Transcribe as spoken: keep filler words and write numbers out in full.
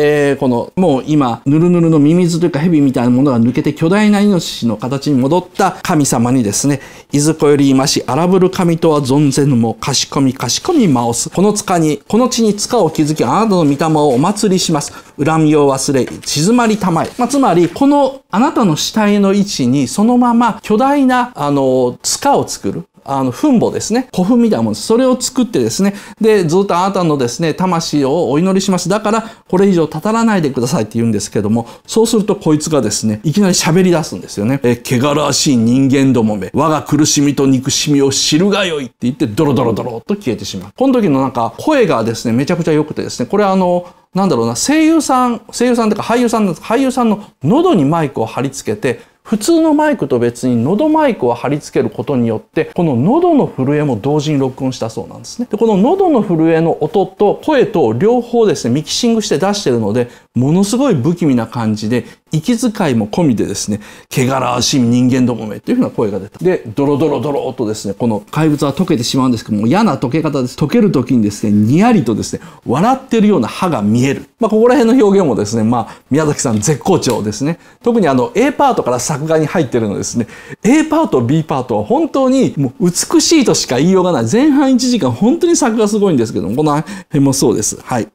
えー、このもう今ぬるぬるのミミズというかヘビみたいなものが抜けて巨大なイノシシの形に戻った神様にですね、いずこよりいまし荒ぶる神とは存ぜぬもかしこみかしこみまおす。この塚にこの地に塚を築き、あなたの御霊をお祭りします。恨みを忘れ静まりたまえ。まあ、つまりこのあなたの死体の位置にそのまま巨大なあの塚を作る。あの、墳墓ですね。古墳みたいなものです。それを作ってですね。で、ずっとあなたのですね、魂をお祈りします。だから、これ以上たたらないでくださいって言うんですけども、そうするとこいつがですね、いきなり喋り出すんですよね。え、汚らわしい人間どもめ。我が苦しみと憎しみを知るがよいって言って、ドロドロドロっと消えてしまう。この時のなんか、声がですね、めちゃくちゃ良くてですね、これあの、なんだろうな、声優さん、声優さんとか俳優さんなんです。俳優さんの喉にマイクを貼り付けて、普通のマイクと別に喉マイクを貼り付けることによって、この喉の震えも同時に録音したそうなんですね。で、この喉の震えの音と声と両方ですね、ミキシングして出してるので、ものすごい不気味な感じで、息遣いも込みでですね、汚らわしい人間どもめというふうな声が出た。で、ドロドロドローとですね、この怪物は溶けてしまうんですけども、嫌な溶け方です。溶ける時にですね、にやりとですね、笑ってるような歯が見える。まあ、ここら辺の表現もですね、まあ、宮崎さん絶好調ですね。特にあの、A パートから作画に入ってるのですね、A パート、B パートは本当にもう美しいとしか言いようがない。前半いちじかん本当に作画すごいんですけども、この辺もそうです。はい。